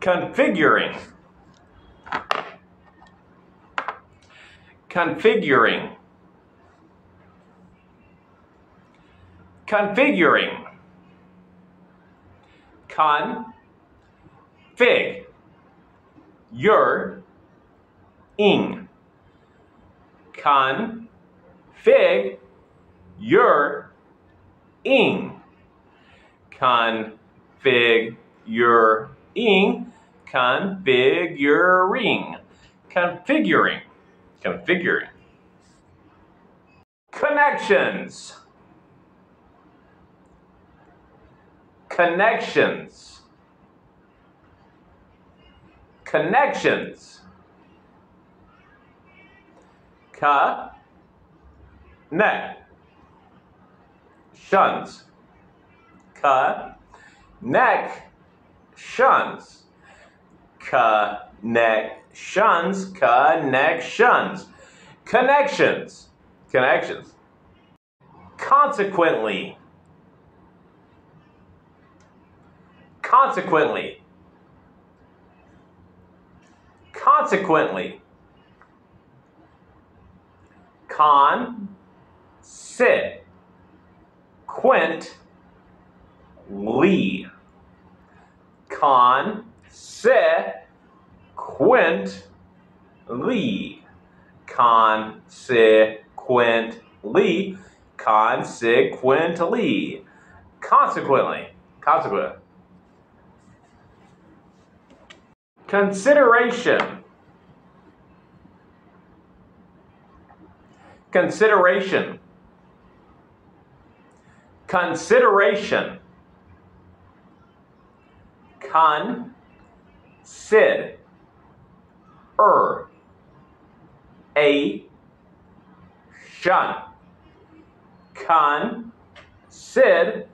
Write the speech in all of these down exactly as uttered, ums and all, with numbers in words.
Configuring. Configuring. Configuring. Con. Fig. Your. Ing. Con. Fig. Your. Ing. Con. Fig. Your. Ing. Configuring. Configuring. Configuring. Connections. Connections. Connections. Ca. Ne. Shuns. Ca. Neck. Shuns. Connections, connections, connections, connections. Consequently, consequently, consequently. Con, sit, quint, lee. Con, sit, quint, lee. Con, sit, quint, lee. Con, sit, quint, lee. Consequently. Consequently. Consideration. Consideration. Consideration. Con. Sid. Er. A. Shun. Con. Sid.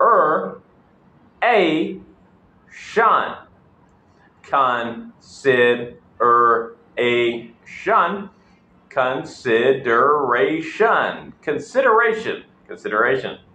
Er. A. Shun. Con. Sid. Er. A. Shun. Consideration. Consideration. Consideration.